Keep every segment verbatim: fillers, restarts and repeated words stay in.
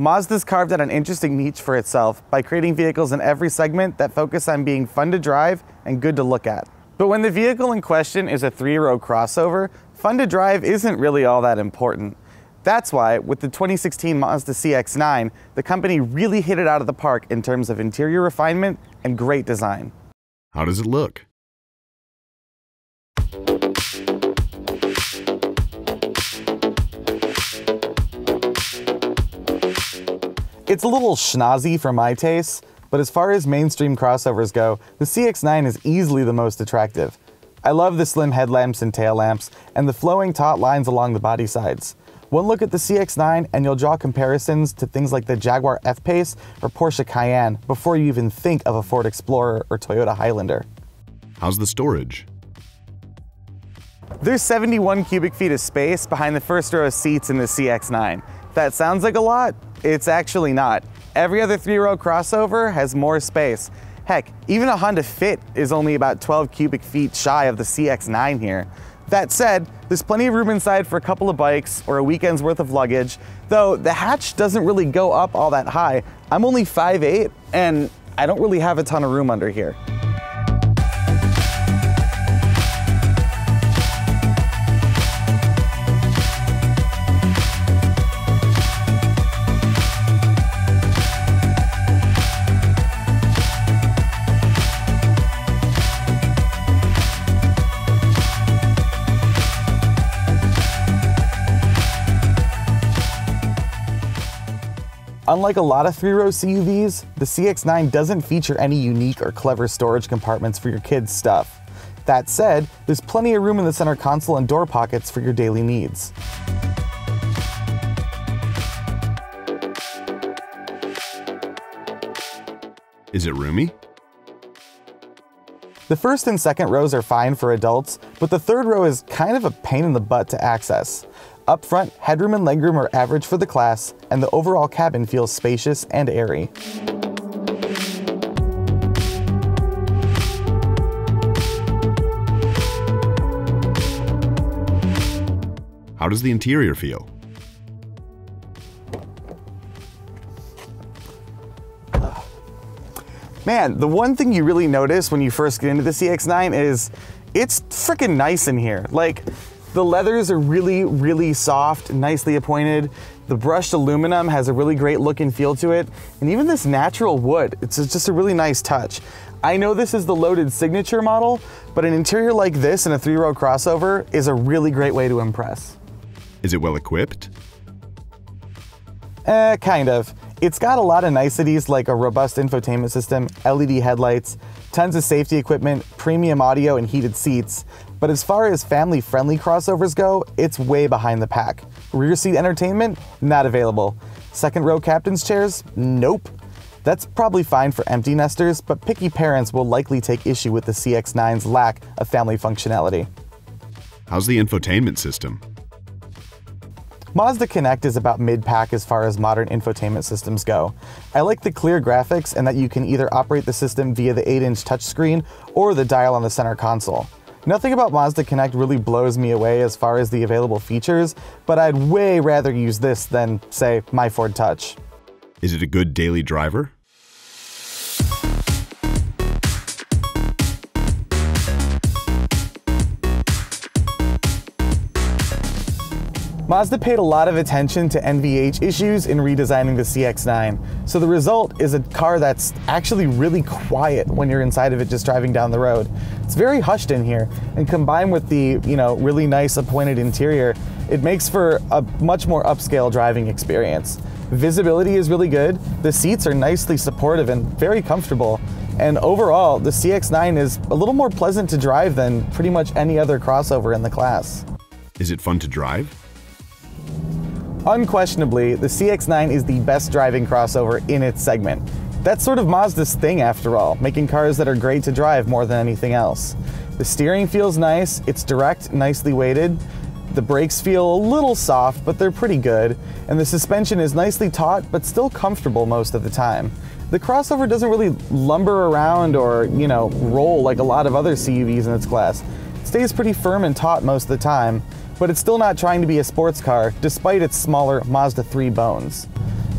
Mazda's carved out an interesting niche for itself by creating vehicles in every segment that focus on being fun to drive and good to look at. But when the vehicle in question is a three-row crossover, fun to drive isn't really all that important. That's why, with the twenty sixteen Mazda C X nine, the company really hit it out of the park in terms of interior refinement and great design. How does it look? It's a little schnozzy for my taste, but as far as mainstream crossovers go, the C X nine is easily the most attractive. I love the slim headlamps and tail lamps, and the flowing taut lines along the body sides. One look at the C X nine and you'll draw comparisons to things like the Jaguar F-Pace or Porsche Cayenne before you even think of a Ford Explorer or Toyota Highlander. How's the storage? There's seventy-one cubic feet of space behind the first row of seats in the C X nine. That sounds like a lot. It's actually not. Every other three-row crossover has more space. Heck, even a Honda Fit is only about twelve cubic feet shy of the C X nine here. That said, there's plenty of room inside for a couple of bikes or a weekend's worth of luggage, though the hatch doesn't really go up all that high. I'm only five foot eight, and I don't really have a ton of room under here. Unlike a lot of three-row C U Vs, the C X nine doesn't feature any unique or clever storage compartments for your kids' stuff. That said, there's plenty of room in the center console and door pockets for your daily needs. Is it roomy? The first and second rows are fine for adults, but the third row is kind of a pain in the butt to access. Up front, headroom and legroom are average for the class, and the overall cabin feels spacious and airy. How does the interior feel? Man, the one thing you really notice when you first get into the C X nine is it's freaking nice in here. Like, the leathers are really, really soft, nicely appointed. The brushed aluminum has a really great look and feel to it. And even this natural wood, it's just a really nice touch. I know this is the loaded signature model, but an interior like this in a three-row crossover is a really great way to impress. Is it well equipped? Eh, kind of. It's got a lot of niceties like a robust infotainment system, L E D headlights, tons of safety equipment, premium audio, and heated seats. But as far as family-friendly crossovers go, it's way behind the pack. Rear seat entertainment? Not available. Second row captain's chairs? Nope. That's probably fine for empty nesters, but picky parents will likely take issue with the C X nine's lack of family functionality. How's the infotainment system? Mazda Connect is about mid-pack as far as modern infotainment systems go. I like the clear graphics and that you can either operate the system via the eight inch touchscreen or the dial on the center console. Nothing about Mazda Connect really blows me away as far as the available features, but I'd way rather use this than, say, my Ford Touch. Is it a good daily driver? Mazda paid a lot of attention to N V H issues in redesigning the C X nine, so the result is a car that's actually really quiet when you're inside of it just driving down the road. It's very hushed in here, and combined with the, you know, really nice appointed interior, it makes for a much more upscale driving experience. Visibility is really good, the seats are nicely supportive and very comfortable, and overall, the C X nine is a little more pleasant to drive than pretty much any other crossover in the class. Is it fun to drive? Unquestionably, the C X nine is the best driving crossover in its segment. That's sort of Mazda's thing after all, making cars that are great to drive more than anything else. The steering feels nice, it's direct, nicely weighted, the brakes feel a little soft, but they're pretty good, and the suspension is nicely taut, but still comfortable most of the time. The crossover doesn't really lumber around or, you know, roll like a lot of other C U Vs in its class. It stays pretty firm and taut most of the time, but it's still not trying to be a sports car, despite its smaller Mazda three bones.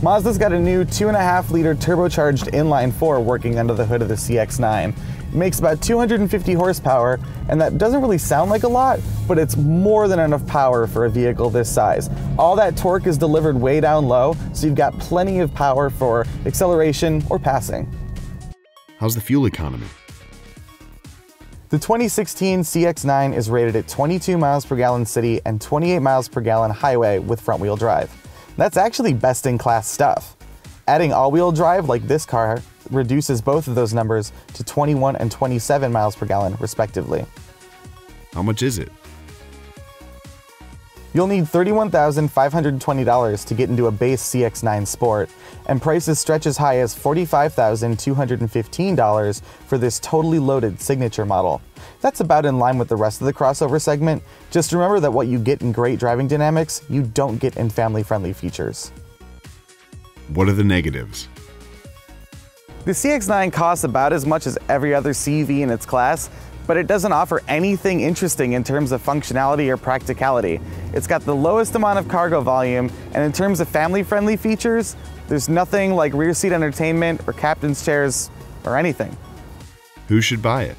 Mazda's got a new two point five liter turbocharged inline four working under the hood of the C X nine. It makes about two hundred fifty horsepower, and that doesn't really sound like a lot, but it's more than enough power for a vehicle this size. All that torque is delivered way down low, so you've got plenty of power for acceleration or passing. How's the fuel economy? The twenty sixteen C X nine is rated at twenty-two miles per gallon city and twenty-eight miles per gallon highway with front-wheel drive. That's actually best-in-class stuff. Adding all-wheel drive like this car reduces both of those numbers to twenty-one and twenty-seven miles per gallon, respectively. How much is it? You'll need thirty-one thousand five hundred twenty dollars to get into a base C X nine Sport, and prices stretch as high as forty-five thousand two hundred fifteen dollars for this totally loaded signature model. That's about in line with the rest of the crossover segment. Just remember that what you get in great driving dynamics, you don't get in family-friendly features. What are the negatives? The C X nine costs about as much as every other C U V in its class, but it doesn't offer anything interesting in terms of functionality or practicality. It's got the lowest amount of cargo volume, and in terms of family-friendly features, there's nothing like rear seat entertainment or captain's chairs or anything. Who should buy it?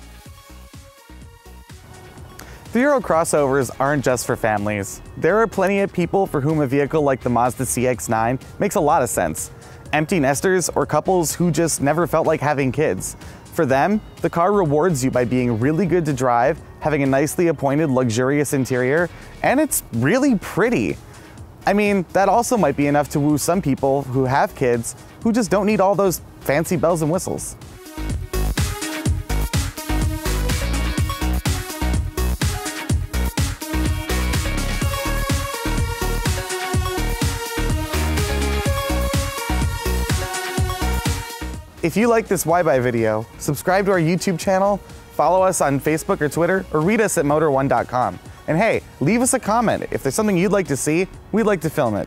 Three-row crossovers aren't just for families. There are plenty of people for whom a vehicle like the Mazda C X nine makes a lot of sense. Empty nesters or couples who just never felt like having kids. For them, the car rewards you by being really good to drive, having a nicely appointed, luxurious interior, and it's really pretty. I mean, that also might be enough to woo some people who have kids who just don't need all those fancy bells and whistles. If you like this Why Buy video, subscribe to our YouTube channel, follow us on Facebook or Twitter, or read us at Motor one dot com. And hey, leave us a comment. If there's something you'd like to see, we'd like to film it.